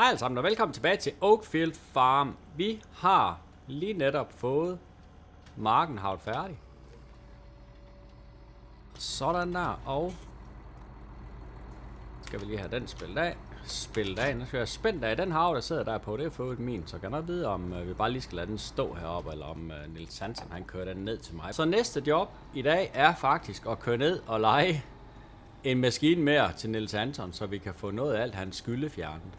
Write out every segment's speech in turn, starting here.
Hej alle sammen og velkommen tilbage til Oakfield Farm. Vi har lige netop fået marken havlet færdig. Sådan der, og skal vi lige have den spillet af. Nu skal jeg spændt af den hav, der sidder der på. Det er fået min, så kan jeg vide, om vi bare lige skal lade den stå heroppe, eller om Nils Hansen, han kører den ned til mig. Så næste job i dag er faktisk at køre ned og lege en maskine mere til Nils Anton, så vi kan få noget af alt hans skylde fjernet.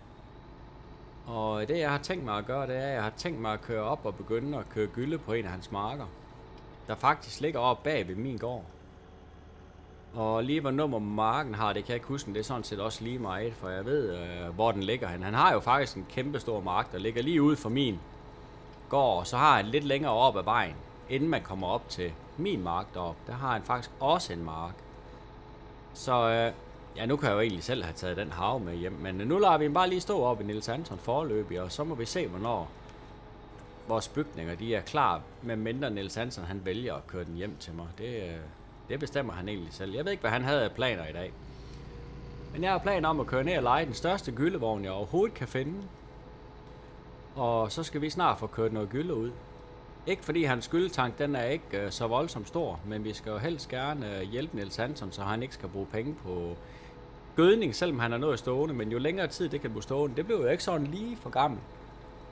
Og det jeg har tænkt mig at gøre, det er, at jeg har tænkt mig at køre op og begynde at køre gylde på en af hans marker, der faktisk ligger oppe bag ved min gård. Og lige hvor nummer marken har, det kan jeg ikke huske, det er sådan set også lige meget, for jeg ved, hvor den ligger hen. Han har jo faktisk en kæmpe stor mark, der ligger lige ud for min gård, og så har han lidt længere op ad vejen, inden man kommer op til min mark deroppe. Der har han faktisk også en mark. Så ja, nu kan jeg jo egentlig selv have taget den hav med hjem, men nu lader vi bare lige stå op i Nils Anton forløbig, og så må vi se, hvornår vores bygninger de er klar, medmindre Nils Anton han vælger at køre den hjem til mig. Det bestemmer han egentlig selv. Jeg ved ikke, hvad han havde af planer i dag. Men jeg har planer om at køre ned og lege den største gyllevogn, jeg overhovedet kan finde. Og så skal vi snart få kørt noget gylle ud. Ikke fordi hans gylletank, den er ikke så voldsomt stor, men vi skal jo helst gerne hjælpe Nils Hansen, så han ikke skal bruge penge på gødning, selvom han er nået stående. Men jo længere tid det kan blive stående, det bliver jo ikke sådan lige for gammel.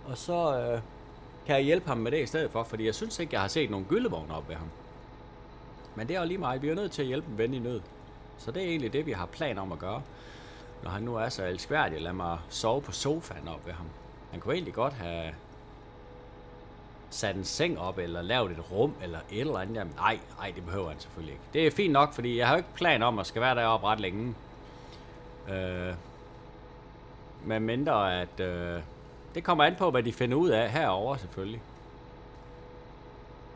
Og så kan jeg hjælpe ham med det i stedet for, fordi jeg synes ikke, jeg har set nogen gyllevogn op ved ham. Men det er jo lige meget. Vi er nødt til at hjælpe en ven i nød. Så det er egentlig det, vi har planer om at gøre. Når han nu er så elskværdig, lad mig sove på sofaen op ved ham. Han kunne egentlig godt have sat en seng op, eller lavet et rum, eller et eller andet. Jamen, nej, det behøver han selvfølgelig ikke. Det er fint nok, fordi jeg har jo ikke planer om at skal være deroppe ret længe. Med mindre at... det kommer an på, hvad de finder ud af herover selvfølgelig.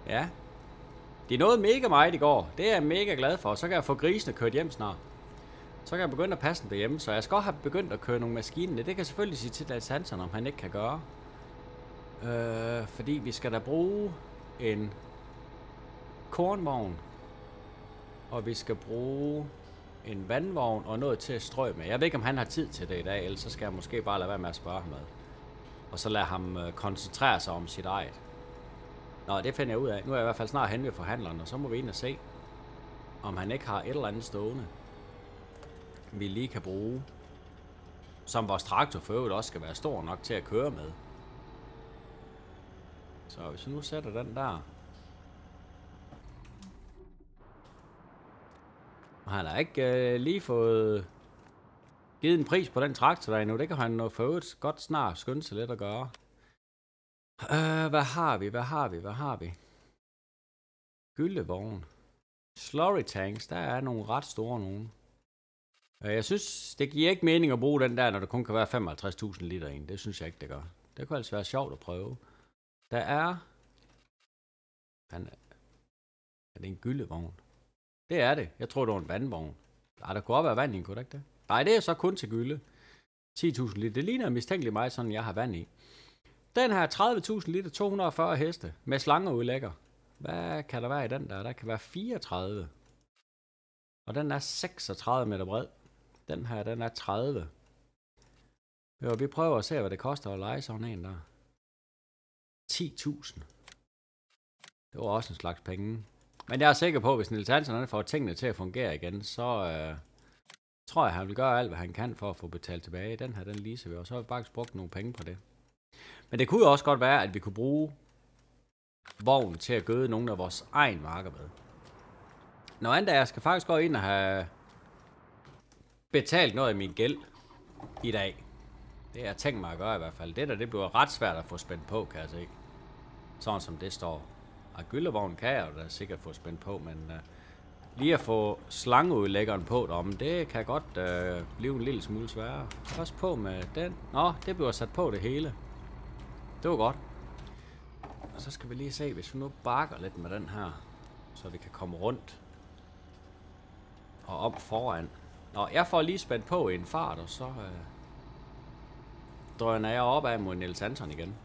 Ja... De nåede mega meget i går. Det er jeg mega glad for. Så kan jeg få grisene kørt hjem snart. Så kan jeg begynde at passe dem derhjemme. Så jeg skal også have begyndt at køre nogle maskiner. Det kan jeg selvfølgelig sige til Nils Hansen, om han ikke kan gøre. Fordi vi skal da bruge en kornvogn. Og vi skal bruge en vandvogn og noget til at strø med. Jeg ved ikke, om han har tid til det i dag. Ellers så skal jeg måske bare lade være med at spørge ham ad. Og så lade ham koncentrere sig om sit eget. Nå, det finder jeg ud af. Nu er jeg i hvert fald snart hen ved forhandleren, og så må vi ind og se, om han ikke har et eller andet stående, vi lige kan bruge, som vores traktor for øvrigt også skal være stor nok til at køre med. Så hvis jeg nu sætter den der... Han har ikke lige fået givet en pris på den traktor der endnu. Det kan han nå for øvrigt godt snart skynde sig lidt at gøre. Hvad har vi? Gyllevogn. Slurry tanks, der er nogle ret store nogen. Jeg synes, det giver ikke mening at bruge den der, når det kun kan være 55.000 liter i. Det synes jeg ikke, det gør. Det kunne altså være sjovt at prøve. Der er... Er det en gyllevogn? Det er det. Jeg tror, det var en vandvogn. Nej, der kunne også være vand i, kunne det ikke det? Nej, det er så kun til gylde. 10.000 liter. Det ligner mistænkeligt meget, sådan jeg har vand i. Den her 30.000 liter, 240 heste med slangeudlægger. Hvad kan der være i den der? Der kan være 34. Og den er 36 meter bred. Den her, den er 30. Jo, vi prøver at se, hvad det koster at lege sådan en der. 10.000. Det var også en slags penge. Men jeg er sikker på, at hvis Nils Hansen får tingene til at fungere igen, så tror jeg, han vil gøre alt, hvad han kan for at få betalt tilbage. Den her, den leaser vi, og så har vi faktisk brugt nogle penge på det. Men det kunne jo også godt være, at vi kunne bruge vognen til at gøde nogle af vores egen marker med. Noget andet, jeg skal faktisk gå ind og have betalt noget af min gæld i dag. Det har jeg tænkt mig at gøre i hvert fald. Det der, det bliver ret svært at få spændt på, kan jeg se. Sådan som det står. Og gyllevognen kan jeg jo da sikkert få spændt på, men lige at få slangeudlæggeren på derom, det kan godt blive en lille smule sværere. Også på med den. Nå, det bliver sat på det hele. Det var godt. Og så skal vi lige se, hvis vi nu bakker lidt med den her, så vi kan komme rundt og op foran. Nå, jeg får lige spændt på i en fart, og så drøner jeg op ad mod Nils Anton igen.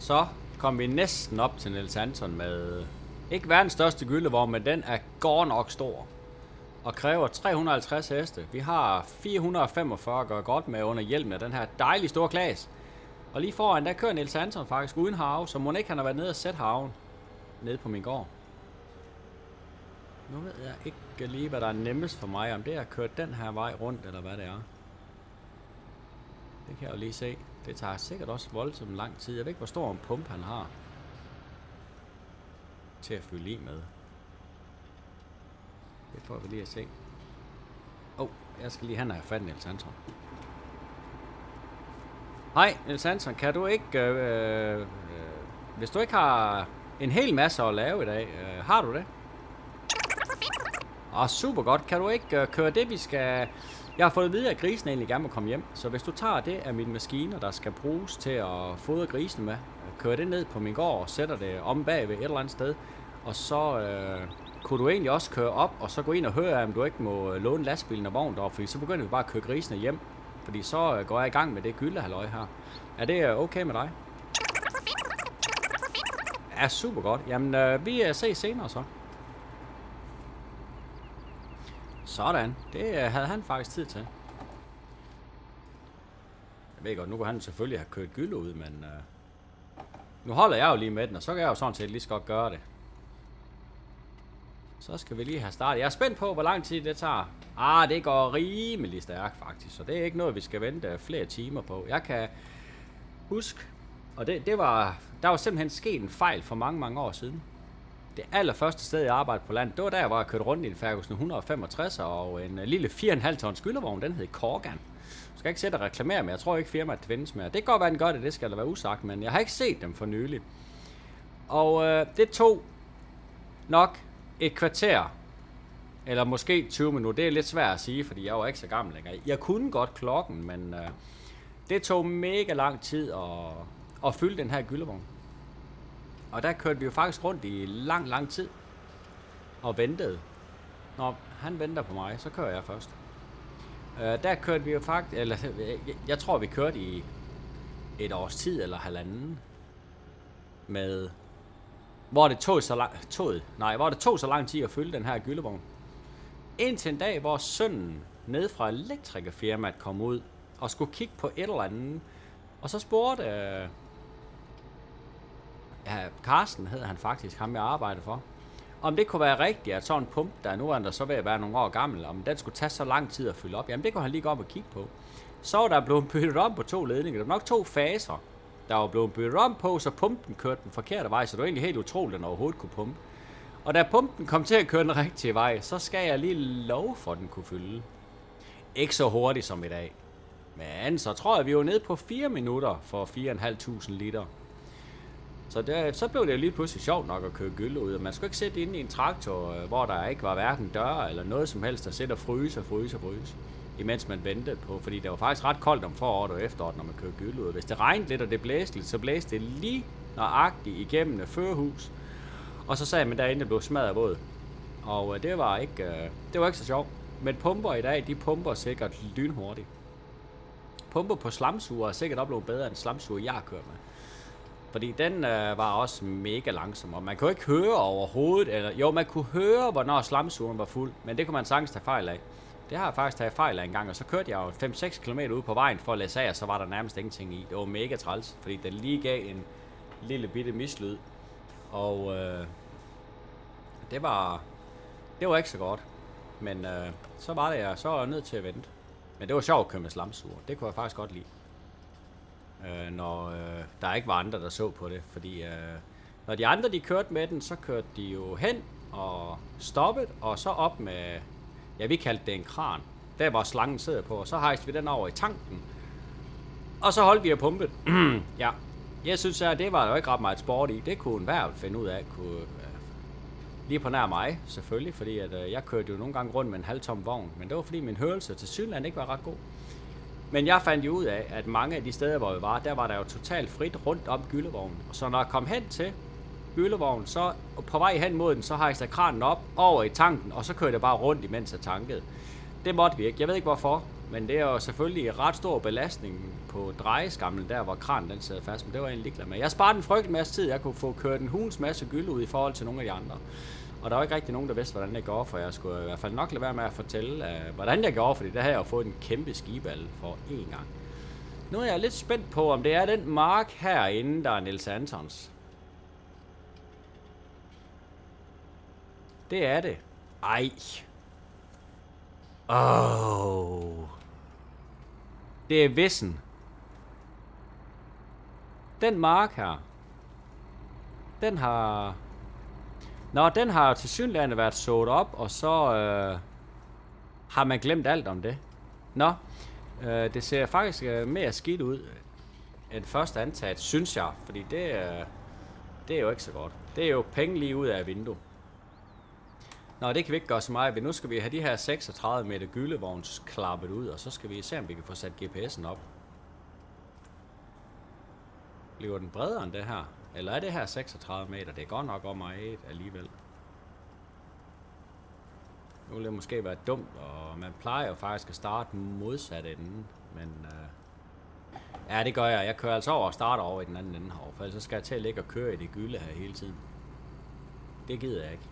Så kom vi næsten op til Nils Anton med ikke verdens største gyllevogn, men den er godt nok stor. og kræver 350 heste. Vi har 445 at gøre godt med under hjelmen af den her dejlige store klasse. Og lige foran, der kører Nils Hansen faktisk uden harve, så mon ikke han har været nede og sætte harven nede på min gård. Nu ved jeg ikke lige, hvad der er nemmest for mig, om det er at køre den her vej rundt, eller hvad det er. Det kan jeg jo lige se. Det tager sikkert også voldsomt lang tid. Jeg ved ikke, hvor stor en pump han har til at fylde i med. Det får vi lige at se. Åh, jeg skal lige have fat i Nils Anton. Hej, Nils Anton, kan du ikke... hvis du ikke har en hel masse at lave i dag, har du det? Åh, super godt. Kan du ikke køre det, vi skal... Jeg har fået at vide, at grisen egentlig gerne må komme hjem. Så hvis du tager det af mine maskiner, der skal bruges til at fodre grisen med, kører det ned på min gård og sætter det om bag ved et eller andet sted, og så... kunne du egentlig også køre op, og så gå ind og høre, om du ikke må låne lastbilen og vognen deroppe, fordi så begynder vi bare at køre grisene hjem. Fordi så går jeg i gang med det gyldehalløj her. Er det okay med dig? Ja, super godt. Jamen, vi ses senere så. Sådan. Det havde han faktisk tid til. Jeg ved godt, nu kunne han selvfølgelig have kørt gylde ud, men... nu holder jeg jo lige med den, og så kan jeg jo sådan set lige så godt gøre det. Så skal vi lige have startet. Jeg er spændt på, hvor lang tid det tager. Ah, det går rimelig stærkt faktisk. Så det er ikke noget, vi skal vente flere timer på. Jeg kan huske, og der var simpelthen sket en fejl for mange, mange år siden. Det allerførste sted, jeg arbejdede på land, det var der, hvor jeg kørte rundt i en Ferguson 165 og en lille 4,5 tons skyllevogn. Den hed Korgan. Jeg skal ikke sætte og reklamere, men jeg tror ikke firmaet findes mere. Det kan godt være, den gør det, det skal der være usagt, men jeg har ikke set dem for nylig. Og det tog nok et kvarter, eller måske 20 minutter, det er lidt svært at sige, fordi jeg var ikke så gammel længere. Jeg kunne godt klokken, men det tog mega lang tid at fylde den her gyldevogn. Og der kørte vi jo faktisk rundt i lang, lang tid og ventede. Når han venter på mig, så kører jeg først. Der kørte vi jo faktisk, eller jeg tror vi kørte i et års tid eller halvanden med... Hvor det tog så lang tid at fylde den her gyldevogn. Indtil en dag, hvor sønnen nede fra elektrikerfirmaet kom ud og skulle kigge på et eller andet. Og så spurgte... ja, Karsten hed han faktisk, ham jeg arbejdede for. Om det kunne være rigtigt, at sådan en pump, der nu er der så ved at være nogle år gammel, om den skulle tage så lang tid at fylde op. Jamen det kunne han lige gå op og kigge på. Så var der blevet byttet om på to ledninger. Der var nok to faser, der var blevet byttet om på, så pumpen kørte den forkerte vej, så det var egentlig helt utroligt, at den overhovedet kunne pumpe. Og da pumpen kom til at køre den rigtige vej, så skal jeg lige love for, at den kunne fylde. Ikke så hurtigt som i dag. Men så tror jeg, vi var nede på 4 minutter for 4.500 liter. Så blev det jo lige pludselig sjovt nok at køre gylde ud. Man skulle ikke sætte inde i en traktor, hvor der ikke var hverken døre eller noget som helst, der sætter fryse, imens man ventede på, fordi det var faktisk ret koldt om foråret og efteråret, når man kører gylde ud. Hvis det regnede lidt, og det blæste lidt, så blæste det lige nøjagtigt igennem et førerhus. Og så sagde man derinde, det blev smadret våd. Og det var ikke så sjovt. Men pumper i dag, de pumper sikkert lynhurtigt. Pumper på slamsuger er sikkert oplevet bedre end slamsuger, jeg har kørt med. Fordi den var også mega langsom, og man kunne ikke høre overhovedet, eller jo, man kunne høre, hvornår slamsugeren var fuld, men det kunne man sagtens tage fejl af. Det har jeg faktisk taget fejl af en gang, og så kørte jeg jo 5-6 km ud på vejen for at læse af, og så var der nærmest ingenting i. Det var mega træls, fordi den lige gav en lille bitte mislyd, og det var ikke så godt. Men så var jeg nødt til at vente. Men det var sjovt at køre med slamsuger, det kunne jeg faktisk godt lide. Når der ikke var andre, der så på det, fordi når de andre, de kørte med den, så kørte de jo hen og stoppede, og så op med... Ja, vi kaldte det en kran. Der var slangen sidder på, og så hejste vi den over i tanken. Og så holdt vi og pumpet. Ja, jeg synes, at det var jo ikke ret meget sport i. Det kunne enhver finde ud af. Lige på nær mig, selvfølgelig, fordi at, jeg kørte jo nogle gange rundt med en halvtom vogn. Men det var, fordi min hørelse til Sydland ikke var ret god. Men jeg fandt jo ud af, at mange af de steder, hvor vi var, der var der jo totalt frit rundt om gyldevognen. Så når jeg kom hen til gyldevognen, så på vej hen mod den, så hejste jeg kranen op over i tanken, og så kørte jeg bare rundt, imens jeg tankede. Det måtte vi ikke. Jeg ved ikke hvorfor, men det er jo selvfølgelig en ret stor belastning på drejeskamlen, der hvor kranen den sad fast, men det var jeg egentlig glad med. Jeg sparede en frygtelig masse tid, jeg kunne få kørt en hulens masse gylde ud i forhold til nogle af de andre. Og der var ikke rigtig nogen, der vidste, hvordan jeg gjorde, for jeg skulle i hvert fald nok lade være med at fortælle, hvordan jeg gjorde, fordi der havde jeg jo fået en kæmpe skiballe for én gang. Nu er jeg lidt spændt på, om det er den mark herinde, der er Nils Antons. Det er det. Ej. Åh. Det er vissen. Den mark her. Den har... Nå, den har tilsyneladende været sået op, og så har man glemt alt om det. Nå, det ser faktisk mere skidt ud end først antaget, synes jeg. Fordi det er jo ikke så godt. Det er jo penge lige ud af vinduet. Nå, det kan vi ikke gøre så meget ved. Nu skal vi have de her 36 meter gyldevogns klappet ud, og så skal vi se, om vi kan få sat GPS'en op. Bliver den bredere end det her? Eller er det her 36 meter? Det er godt nok om meget alligevel. Nu ville det måske være dumt, og man plejer jo faktisk at starte modsat enden. Men ja, det gør jeg. Jeg kører altså over og starter over i den anden ende her, for ellers skal jeg til at ligge og køre i det gylde her hele tiden. Det gider jeg ikke.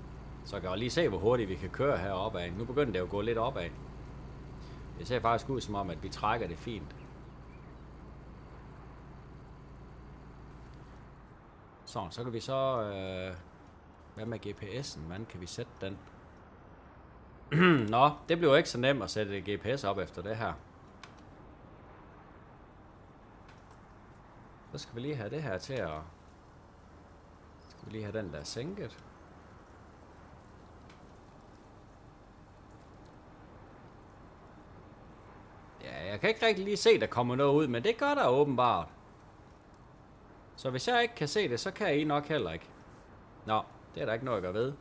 Så kan jeg lige se, hvor hurtigt vi kan køre heroppe af. Nu begynder det jo at gå lidt opad. Det ser faktisk ud som om, at vi trækker det fint. Sådan, så kan vi så... hvad med GPS'en? Hvordan kan vi sætte den? Nå, det bliver jo ikke så nemt at sætte GPS op efter det her. Så skal vi lige have det her til at... Så skal vi lige have den der sænket. Ja, jeg kan ikke rigtig lige se, der kommer noget ud, men det gør der åbenbart. Så hvis jeg ikke kan se det, så kan I nok heller ikke. Nå, det er der ikke noget at gøre ved.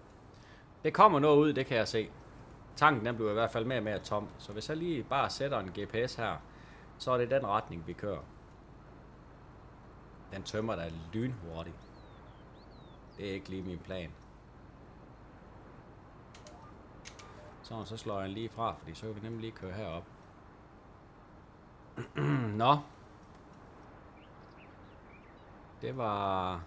Det kommer noget ud, det kan jeg se. Tanken den bliver i hvert fald mere og mere tom. Så hvis jeg lige bare sætter en GPS her, så er det den retning, vi kører. Den tømmer da lynhurtigt. Det er ikke lige min plan. Sådan, så slår jeg lige fra, fordi så kan vi nemlig lige køre herop. Nå. Det var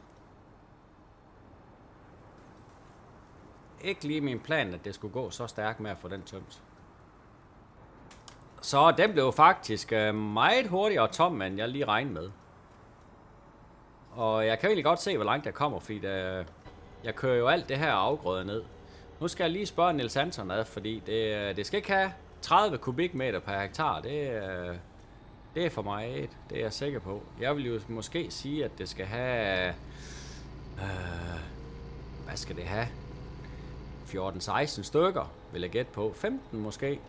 ikke lige min plan, at det skulle gå så stærkt med at få den tømt. Så den blev faktisk meget hurtigere tom, end jeg lige regnede med. Og jeg kan egentlig godt se, hvor langt jeg kommer, fordi jeg kører jo alt det her afgrøde ned. Nu skal jeg lige spørge Nils Hansen ad, fordi det skal ikke have 30 kubikmeter per hektar. Det er for mig et. Det er jeg sikker på. Jeg vil jo måske sige, at det skal have... hvad skal det have? 14-16 stykker, vil jeg gætte på. 15 måske.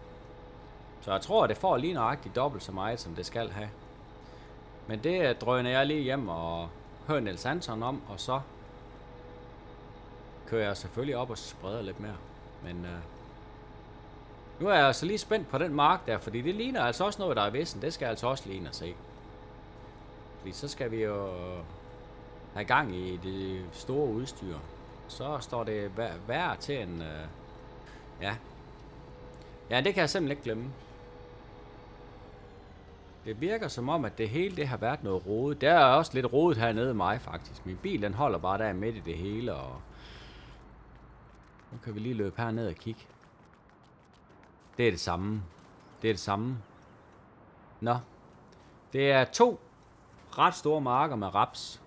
Så jeg tror, at det får lige nøjagtigt dobbelt så meget, som det skal have. Men det drøner jeg lige hjem og hører Nils Hansen om, og så kører jeg selvfølgelig op og spreder lidt mere. Men... nu er jeg altså lige spændt på den mark der, fordi det ligner altså også noget, der er vissen. Det skal jeg altså også ligne at se. Fordi så skal vi jo have gang i det store udstyr. Så står det værd til en... ja. Ja, det kan jeg simpelthen ikke glemme. Det virker som om, at det hele det har været noget rodet. Der er også lidt rodet hernede i mig, faktisk. Min bil, den holder bare der midt i det hele, og... nu kan vi lige løbe herned og kigge. Det er det samme. Det er det samme. Nå. Det er to ret store marker med raps,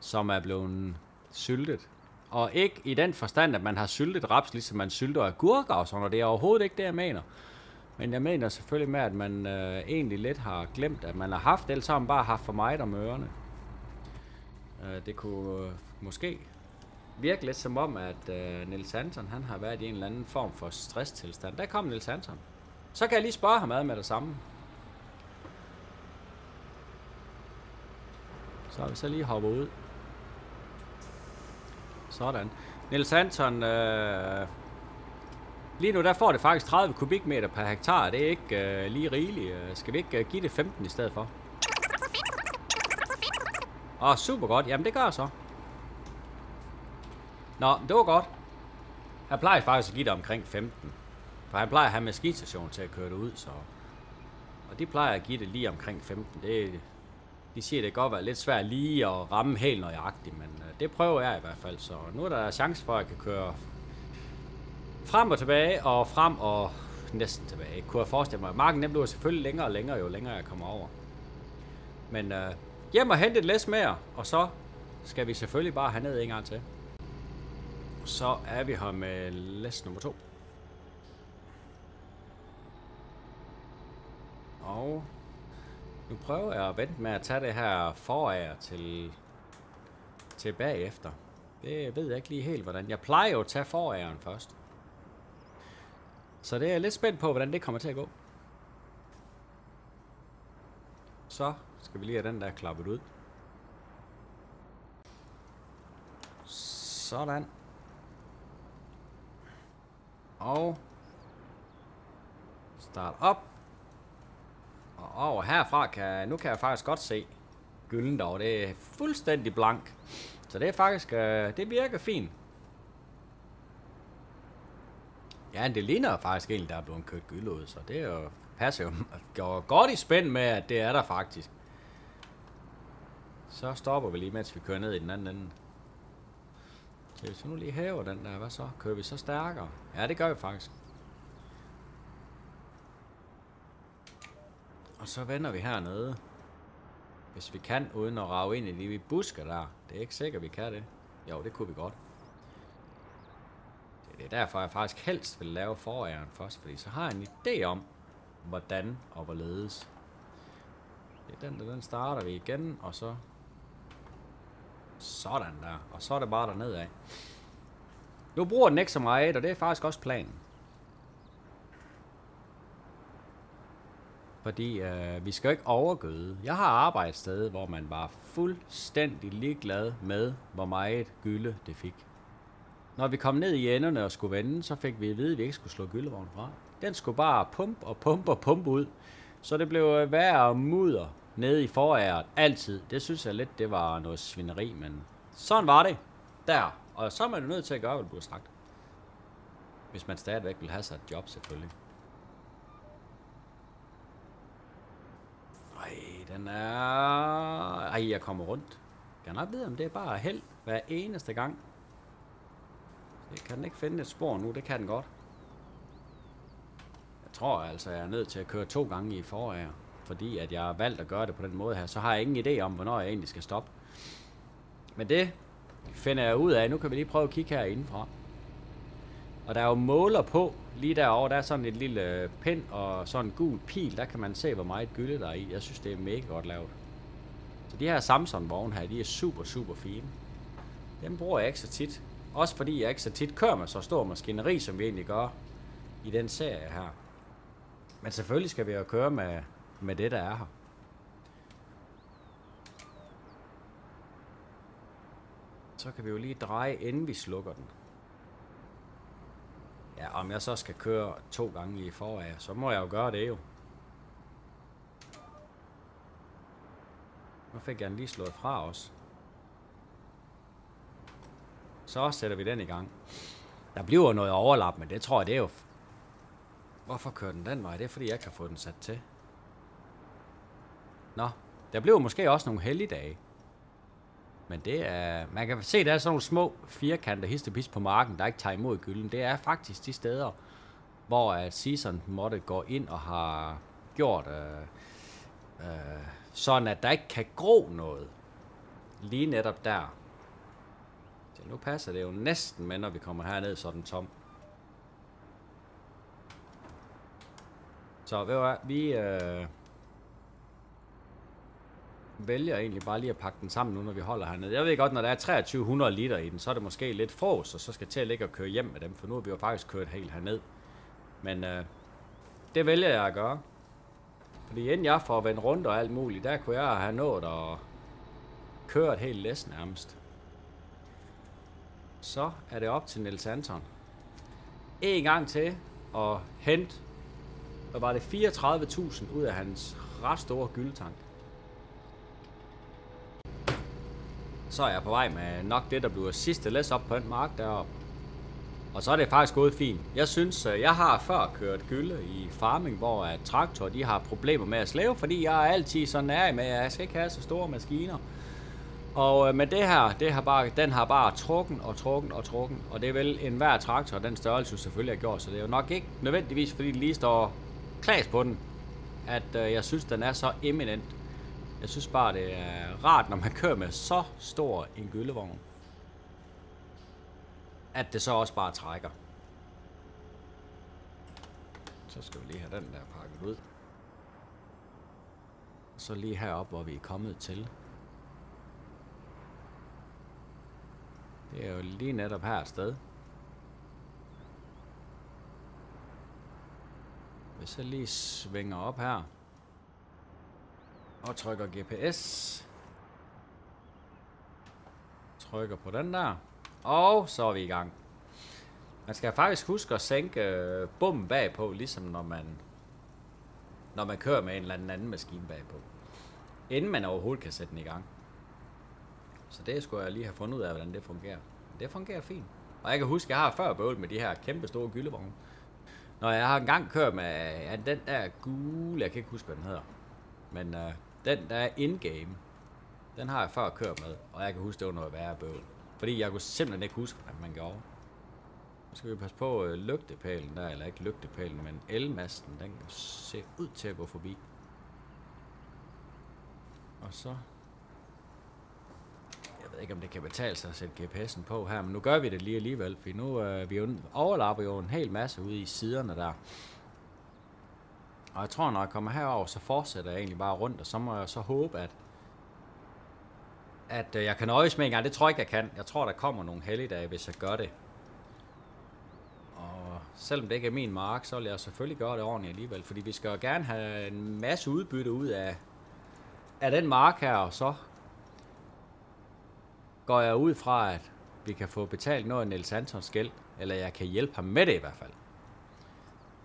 som er blevet syltet. Og ikke i den forstand, at man har syltet raps, ligesom man sylter agurker og sådan, og det er overhovedet ikke det, jeg mener. Men jeg mener selvfølgelig med, at man egentlig lidt har glemt, at man har haft, ellers har man bare haft for meget om ørerne. Det kunne måske... virkelig lidt som om, at Nils Hansen, han har været i en eller anden form for stresstilstand. Der kom Nils Hansen. Så kan jeg lige spørge ham ad med det samme. Så vi så lige hopper ud. Sådan. Nils Hansen, lige nu der får det faktisk 30 kubikmeter per hektar. Det er ikke lige rigeligt. Skal vi ikke give det 15 i stedet for? Åh, super godt. Jamen det gør så. Nå, det var godt. Han plejer faktisk at give det omkring 15. For han plejer at have maskinstationen til at køre det ud, så... og de plejer at give det lige omkring 15. Det De siger, det kan godt være lidt svært lige at ramme helt nøjagtigt, men det prøver jeg i hvert fald. Så nu er der chance for, at jeg kan køre frem og tilbage, og frem og næsten tilbage. Kunne jeg forestille mig. Marken den bliver selvfølgelig længere og længere, jo længere jeg kommer over. Men hjem og hente et læs mere, og så skal vi selvfølgelig bare have ned en gang til. Så er vi her med læs nummer 2. Og nu prøver jeg at vente med at tage det her forære til bagefter. Det ved jeg ikke lige helt, hvordan. Jeg plejer jo at tage foræren først. Så det er jeg lidt spændt på, hvordan det kommer til at gå. Så skal vi lige have den der klappet ud. Sådan. Og start op. Og over herfra kan, nu kan jeg faktisk godt se gylden derovre. Det er fuldstændig blank. Så det er faktisk, det virker fint. Ja, det ligner faktisk egentlig, der er blevet kørt gyld ud. Så det er jo, passer jo godt i spænd med, at det er der faktisk. Så stopper vi lige, mens vi kører ned i den anden ende. Så hvis vi nu lige hæver den der, hvad så? Kører vi så stærkere? Ja, det gør vi faktisk. Og så vender vi hernede. Hvis vi kan, uden at rage ind i de busker der. Det er ikke sikkert, vi kan det. Jo, det kunne vi godt. Det er derfor, jeg faktisk helst vil lave foræren først. Fordi så har jeg en idé om, hvordan og hvorledes. Det er den der, den starter vi igen, og så... Sådan der. Og så er det bare dernede af. Nu bruger den ikke så meget, og det er faktisk også planen. Fordi vi skal jo ikke overgøde. Jeg har arbejdet et sted, hvor man var fuldstændig ligeglad med, hvor meget gylde det fik. Når vi kom ned i enderne og skulle vende, så fik vi at vide, at vi ikke skulle slå gyldevognen fra. Den skulle bare pumpe og pumpe og pumpe ud. Så det blev værre og mudder nede i foræret altid. Det synes jeg lidt, det var noget svineri, men sådan var det. Der. Og så er man jo nødt til at gøre, hvad der bliver sagt. Hvis man stadigvæk vil have sig et job, selvfølgelig. Den er... Ej, jeg kommer rundt. Jeg kan nok vide, om det er bare held hver eneste gang. Det kan den ikke finde et spor nu, det kan den godt. Jeg tror altså, jeg er nødt til at køre 2 gange i forære. Fordi at jeg har valgt at gøre det på den måde her, så har jeg ingen idé om, hvornår jeg egentlig skal stoppe. Men det finder jeg ud af. Nu kan vi lige prøve at kigge her indenfra. Og der er jo måler på. Lige derovre, der er sådan et lille pind og sådan en gul pil. Der kan man se, hvor meget gylde der er i. Jeg synes, det er mega godt lavet. Så de her Samson-vogne her, de er super, super fine. Dem bruger jeg ikke så tit. Også fordi jeg ikke så tit kører med så stor maskineri, som vi egentlig gør i den serie her. Men selvfølgelig skal vi jo køre med det, der er her. Så kan vi jo lige dreje, inden vi slukker den. Ja, om jeg så skal køre 2 gange i forære, så må jeg jo gøre det jo. Nu fik jeg den lige slået fra os. Så sætter vi den i gang. Der bliver noget overlap, men det tror jeg, det er jo... Hvorfor kører den den vej? Det er fordi, jeg kan få den sat til. Nå, der bliver måske også nogle helligdage. Men det er... Man kan se, der er sådan nogle små firkanter histepis på marken, der ikke tager imod gylden. Det er faktisk de steder, hvor season måtte gå ind og har gjort sådan, at der ikke kan gro noget. Lige netop der. Så nu passer det jo næsten med, når vi kommer herned, så er den tom. Så ved du hvad, vi... vælger egentlig bare lige at pakke den sammen nu, når vi holder hernede. Jeg ved godt, når der er 2300 liter i den, så er det måske lidt frås, og så skal jeg til at ligge og køre hjem med dem, for nu har vi jo faktisk kørt helt herned. Men det vælger jeg at gøre. Fordi inden jeg får vendt rundt og alt muligt, der kunne jeg have nået og kørt helt læs nærmest. Så er det op til Nils Anton. En gang til at hente, hvad var det, 34.000 ud af hans ret store gyldetank. Så er jeg på vej med nok det, der bliver sidste læs op på den mark deroppe. Og så er det faktisk gået fint. Jeg synes, jeg har før kørt gylle i farming, hvor traktorer de har problemer med at slæve, fordi jeg er altid sådan nærig med, at jeg skal ikke have så store maskiner. Og med det her, den har bare trukken, og det er vel enhver traktor, den størrelse selvfølgelig har gjort, så det er jo nok ikke nødvendigvis, fordi det lige står klads på den, at jeg synes, den er så eminent. Jeg synes bare, det er rart, når man kører med så stor en gyllevogn, at det så også bare trækker. Så skal vi lige have den der pakket ud. Så lige herop, hvor vi er kommet til. Det er jo lige netop her et sted. Hvis jeg lige svinger op her og trykker GPS, trykker på den der, og så er vi i gang. Man skal faktisk huske at sænke bommen bagpå, ligesom når man kører med en eller anden maskine bagpå, inden man overhovedet kan sætte den i gang. Så det skulle jeg lige have fundet ud af, hvordan det fungerer. Det fungerer fint. Og jeg kan huske, at jeg har før bøvlet med de her kæmpe store gyllevogne. Når jeg har engang kørt med den der gule, jeg kan ikke huske, hvad den hedder. Men den der in-game, den har jeg før kørt med. Og jeg kan huske, det var noget værre bøvl. Fordi jeg kunne simpelthen ikke huske, hvordan man gjorde. Nu skal vi passe på lygtepælen der, eller ikke lygtepælen, men elmasten. Den kan se ud til at gå forbi. Og så... Jeg ved ikke, om det kan betale sig at sætte GPS'en på her, men nu gør vi det lige alligevel, for nu vi overlapper jo en hel masse ude i siderne der. Og jeg tror, når jeg kommer herover, så fortsætter jeg egentlig bare rundt, og så må jeg så håbe, at jeg kan nøjes med en gang. Det tror jeg ikke, jeg kan. Jeg tror, der kommer nogle helligdage, hvis jeg gør det. Og selvom det ikke er min mark, så vil jeg selvfølgelig gøre det ordentligt alligevel, fordi vi skal jo gerne have en masse udbytte ud af den mark her, og så... går jeg ud fra, at vi kan få betalt noget af Nils Antons gæld, eller jeg kan hjælpe ham med det i hvert fald.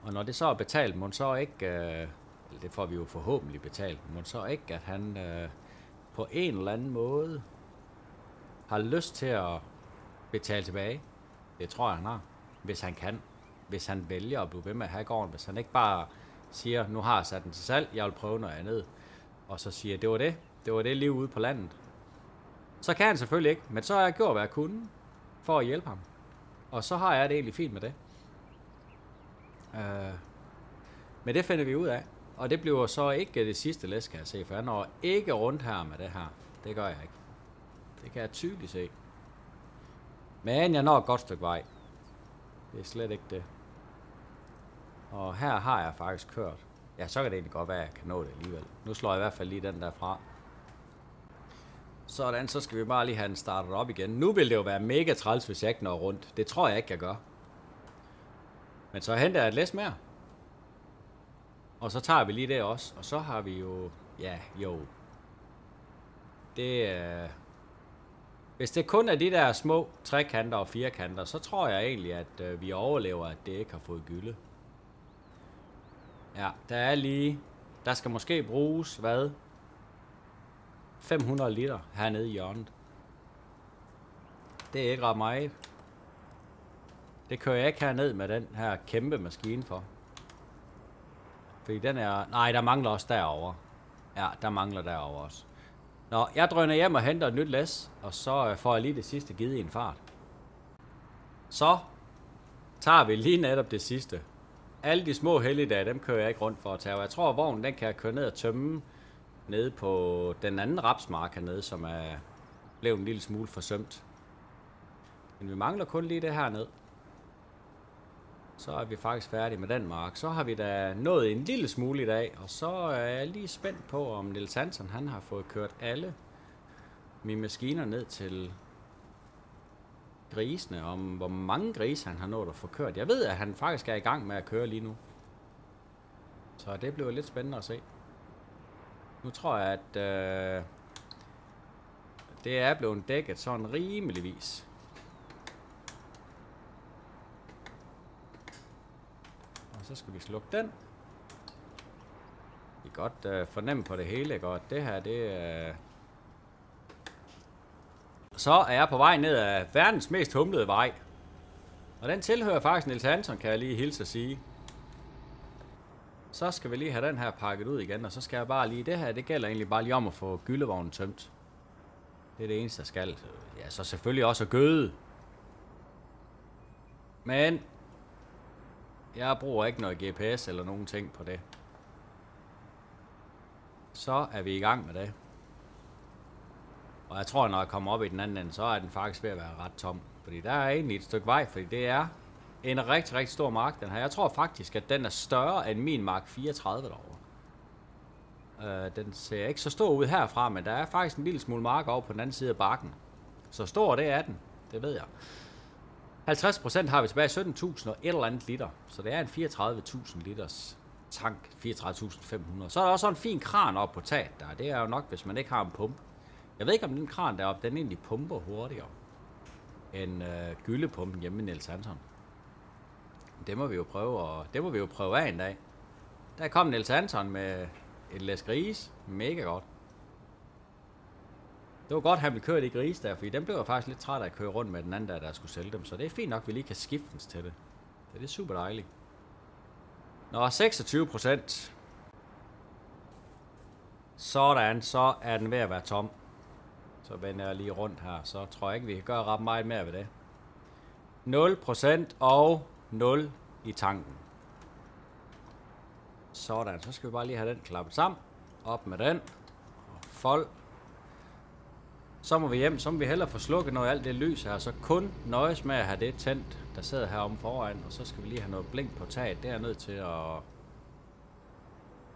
Og når det så er betalt, må så ikke, eller det får vi jo forhåbentlig betalt, må så ikke, at han på en eller anden måde har lyst til at betale tilbage. Det tror jeg, han har. Hvis han kan. Hvis han vælger at blive ved med at have gården. Hvis han ikke bare siger, nu har jeg sat den til salg, jeg vil prøve noget andet. Og så siger, det var det. Det var det liv ude på landet. Så kan han selvfølgelig ikke, men så har jeg gjort, hvad jeg kunne, for at hjælpe ham. Og så har jeg det egentlig fint med det. Men det finder vi ud af. Og det bliver så ikke det sidste læs, kan jeg se, for jeg når ikke rundt her med det her. Det gør jeg ikke. Det kan jeg tydeligt se. Men jeg når et godt stykke vej. Det er slet ikke det. Og her har jeg faktisk kørt. Ja, så kan det egentlig godt være, at jeg kan nå det alligevel. Nu slår jeg i hvert fald lige den der fra. Sådan, så skal vi bare lige have den startet op igen. Nu vil det jo være mega træls, hvis jeg ikke når rundt. Det tror jeg ikke, jeg gør. Men så henter jeg et læs mere. Og så tager vi lige det også. Og så har vi jo... Ja, jo. Det... Hvis det kun er de der små trekanter og firkanter, så tror jeg egentlig, at vi overlever, at det ikke har fået gylde. Ja, der er lige... Der skal måske bruges, hvad... 500 liter hernede i hjørnet. Det er ikke ret meget. Det kører jeg ikke herned med den her kæmpe maskine for. Fordi den er... Nej, der mangler også derovre. Ja, der mangler derovre også. Nå, jeg drøner hjem og henter et nyt læs, og så får jeg lige det sidste givet i en fart. Så tager vi lige netop det sidste. Alle de små helligdage, dem kører jeg ikke rundt for at tage. Jeg tror, at vognen den kan jeg køre ned og tømme nede på den anden rapsmark hernede, som er blevet en lille smule forsømt. Men vi mangler kun lige det hernede. Så er vi faktisk færdige med den mark. Så har vi da nået en lille smule i dag, og så er jeg lige spændt på, om Nils Hansen han har fået kørt alle mine maskiner ned til grisene, om hvor mange grise han har nået at få kørt. Jeg ved, at han faktisk er i gang med at køre lige nu. Så det bliver lidt spændende at se. Nu tror jeg, at det er blevet dækket sådan rimeligvis. Og så skal vi slukke den. Vi kan godt fornemme på det hele, ikke? Og det her, det Så er jeg på vej ned ad verdens mest humlede vej. Og den tilhører faktisk Nils Anton, kan jeg lige hilse at sige. Så skal vi lige have den her pakket ud igen, og så skal jeg bare lige... Det her, det gælder egentlig bare lige om at få gyllevognen tømt. Det er det eneste, der skal. Ja, så selvfølgelig også at gøde. Men... jeg bruger ikke noget GPS eller nogen ting på det. Så er vi i gang med det. Og jeg tror, når jeg kommer op i den anden ende, så er den faktisk ved at være ret tom. Fordi der er egentlig et stykke vej, fordi det er en rigtig, rigtig stor mark, den her. Jeg tror faktisk, at den er større end min mark 34 derovre. Den ser ikke så stor ud herfra, men der er faktisk en lille smule mark over på den anden side af bakken. Så stor det er den, det ved jeg. 50% har vi tilbage, 17.000 og et eller andet liter. Så det er en 34.000 liters tank, 34.500. Så er der også en fin kran oppe på taget der. Det er jo nok, hvis man ikke har en pumpe. Jeg ved ikke, om den kran deroppe, den egentlig pumper hurtigere end gyldepumpen hjemme i Nils Anton. Det må vi jo prøve af en dag. Der kom Nils Anton med et læs gris. Mega godt. Det var godt, at han ville køre de grise der, fordi den blev faktisk lidt træt af at køre rundt med den anden der skulle sælge dem. Så det er fint nok, at vi lige kan skifte den til det. Det er super dejligt. Nå, 26%. Sådan, så er den ved at være tom. Så vender jeg lige rundt her, så tror jeg ikke, vi kan gøre ret meget mere ved det. 0% og 0 i tanken. Sådan, så skal vi bare lige have den klappet sammen. Op med den. Og fold. Så må vi hjem, så må vi hellere få slukket noget af alt det lys her, så kun nøjes med at have det tændt, der sidder heromme foran. Og så skal vi lige have noget blink på taget, det er nødt til at...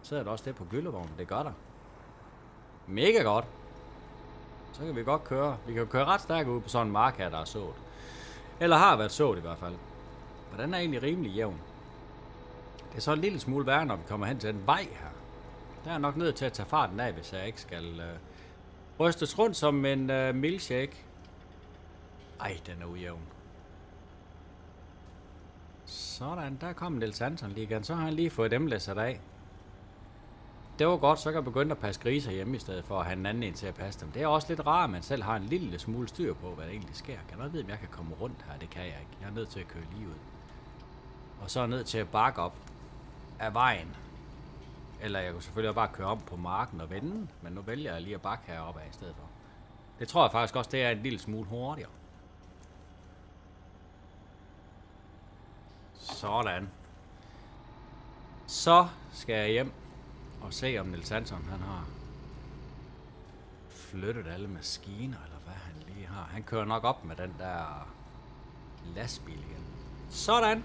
Sidder der også det på gyllevognen? Det gør der. Mega godt! Så kan vi godt køre. Vi kan køre ret stærkt ud på sådan en mark her, der er sået. Eller har været sået i hvert fald. Og den er egentlig rimelig jævn. Det er så en lille smule værre, når vi kommer hen til den vej her. Der er nok nødt til at tage farten af, hvis jeg ikke skal... rystes rundt som en milkshake. Ej, den er ujævn. Sådan, der kom Nils Anton lige igen. Så har han lige fået dem læsset af. Det var godt, så kan jeg begynde at passe griser hjemme i stedet for at have en anden en til at passe dem. Det er også lidt rart, at man selv har en lille smule styr på, hvad der egentlig sker. Kan jeg vide, om jeg kan komme rundt her? Det kan jeg ikke. Jeg er nødt til at køre lige ud. Og så er jeg nødt til at bakke op af vejen. Eller jeg kunne selvfølgelig bare køre om på marken og vende, men nu vælger jeg lige at bakke heroppe af i stedet for. Det tror jeg faktisk også, det er en lille smule hurtigere. Sådan. Så skal jeg hjem og se, om Nils Hansen, han har flyttet alle maskiner, eller hvad han lige har. Han kører nok op med den der lastbil igen. Sådan.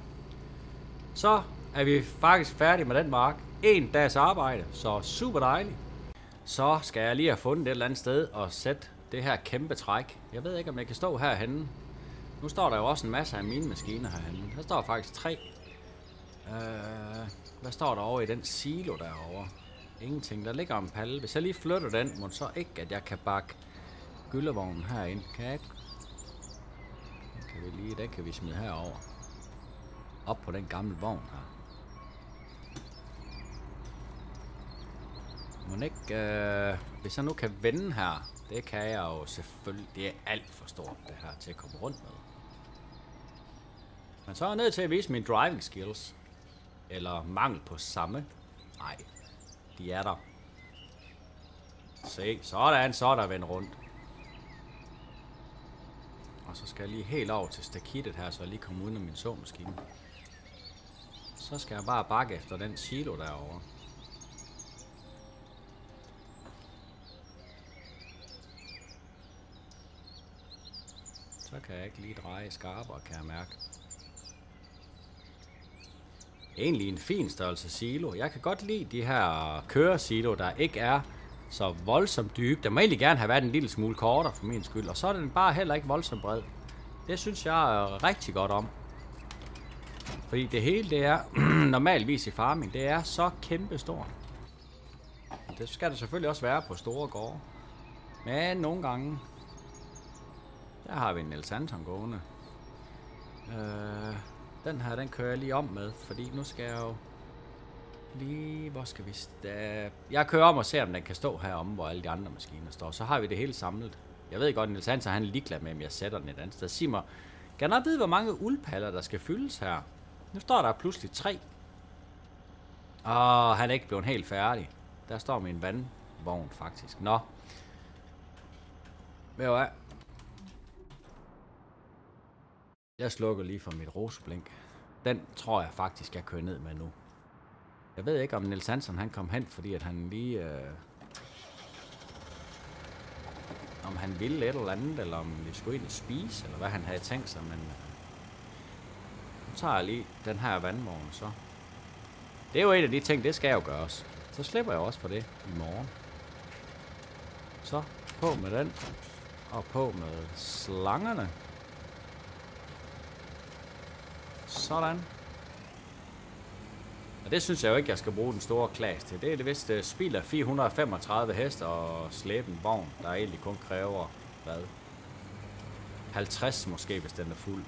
Så er vi faktisk færdige med den mark. En dags arbejde, så super dejligt. Så skal jeg lige have fundet et eller andet sted og sætte det her kæmpe træk. Jeg ved ikke, om jeg kan stå herhenne. Nu står der jo også en masse af mine maskiner herhenne. Der står faktisk 3. Hvad står der over i den silo derovre? Ingenting. Der ligger en palle. Hvis jeg lige flytter den, må så ikke, at jeg kan bakke gyllevognen herind. Kan jeg ikke? Den kan vi smide herover. Op på den gamle vogn her. Må ikke, hvis jeg nu kan vende her, det kan jeg jo selvfølgelig. Det er alt for stort det her til at komme rundt med. Men så er jeg nødt til at vise mine driving skills. Eller mangel på samme. Nej, de er der. Se, sådan, så er der vendt rundt. Og så skal jeg lige helt over til stakittet her, så jeg lige kommer udenom min såmaskine. Så skal jeg bare bakke efter den silo derovre. Så kan jeg ikke lige dreje skarpere, kan jeg mærke. Egentlig en fin størrelse silo. Jeg kan godt lide de her køresilo, der ikke er så voldsomt dybe. Der må egentlig gerne have været en lille smule kortere for min skyld. Og så er den bare heller ikke voldsomt bred. Det synes jeg rigtig godt om. Fordi det hele, det er normalvis i farming, det er så kæmpestort. Det skal det selvfølgelig også være på store gårde. Men nogle gange... Der har vi en Nils Anton gående. Den her, den kører jeg lige om med, fordi nu skal jeg jo lige... Hvor skal vi... Jeg kører om og ser, om den kan stå heromme, hvor alle de andre maskiner står. Så har vi det hele samlet. Jeg ved godt, Nils Hansen, han er ligeglad med, om jeg sætter den et andet sted. Sig mig, Kan jeg vide, hvor mange uldpaller, der skal fyldes her? Nu står der pludselig 3. Åh, han er ikke blevet helt færdig. Der står min vandvogn faktisk. Nå. Ved du hvad? Jeg slukker lige for mit roseblink. Den tror jeg faktisk, jeg kører ned med nu. Jeg ved ikke, om Nils Hansen han kom hen, fordi at han lige... om han ville et eller andet, eller om vi skulle ind og spise, eller hvad han havde tænkt sig, men... Nu tager jeg lige den her vandvogn, så. Det er jo en af de ting, det skal jo gøres. Så slipper jeg også for det i morgen. Så på med den, og på med slangerne. Sådan. Og det synes jeg jo ikke, jeg skal bruge den store klasse til. Det er det vist spild af 435 hest og slæbe en vogn, der egentlig kun kræver, hvad? 50 måske, hvis den er fuld.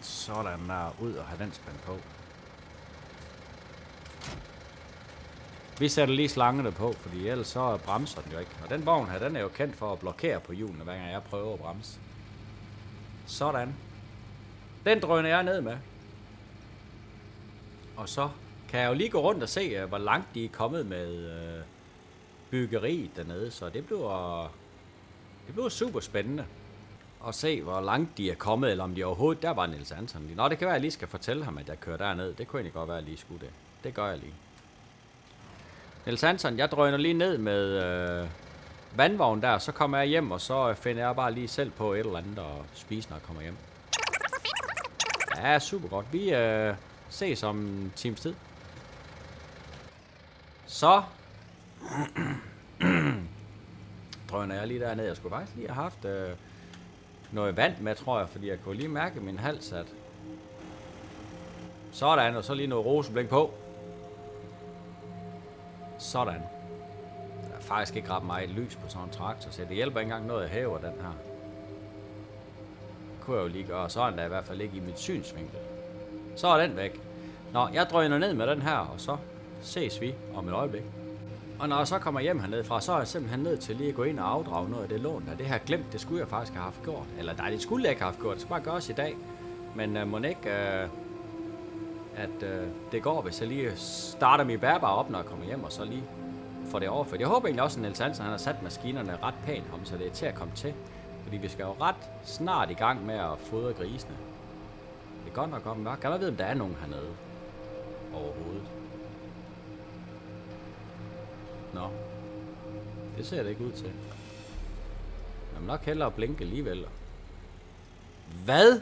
Sådan der, ud og have den spændt på. Vi sætter lige slangerne på, fordi ellers så bremser den jo ikke. Og den vogn her, den er jo kendt for at blokere på hjulene, hver gang jeg prøver at bremse. Sådan. Den drøner jeg ned med. Og så kan jeg jo lige gå rundt og se, hvor langt de er kommet med byggeriet dernede. Så det bliver super spændende at se, hvor langt de er kommet, eller om de overhovedet... Der var Nils Anton. Nå, det kan være, jeg lige skal fortælle ham, at jeg kører derned. Det kunne egentlig godt være, at jeg lige skulle det. Det gør jeg lige. Nils Anton, jeg drøner lige ned med... vandvogn der, så kommer jeg hjem, og så finder jeg bare lige selv på et eller andet og spise, når jeg kommer hjem. Ja, super godt. Vi ses om en times tid. Så drøner jeg lige dernede. Jeg skulle faktisk lige have haft noget vand med, tror jeg, fordi jeg kunne lige mærke min hals, at... Sådan, og så lige noget roseblink på. Sådan. Faktisk ikke ret meget lys på sådan en traktor, så det hjælper ikke engang noget at hæve den her. Det kunne jeg jo lige gøre sådan, der i hvert fald ikke i mit synsvinkel. Så er den væk. Nå, jeg drøner ned med den her, og så ses vi om et øjeblik. Og når jeg så kommer hjem hernede fra, så er jeg simpelthen nødt til lige at gå ind og afdrage noget af det lån, der det her glemt, det skulle jeg faktisk have haft gjort. Eller nej, det skulle jeg ikke have haft gjort, det skal bare gøres i dag. Men må ikke, at det går, hvis jeg lige starter min bærbar op, når jeg kommer hjem, og så lige... for det overført. Jeg håber egentlig også, at Nils Hansen han har sat maskinerne ret pænt om, så det er til at komme til. Fordi vi skal jo ret snart i gang med at fodre grisene. Det er godt nok godt mørkt. Kan man vide, om der er nogen hernede overhovedet? Nå. Det ser det ikke ud til. Jeg må nok hellere blinke alligevel. Hvad?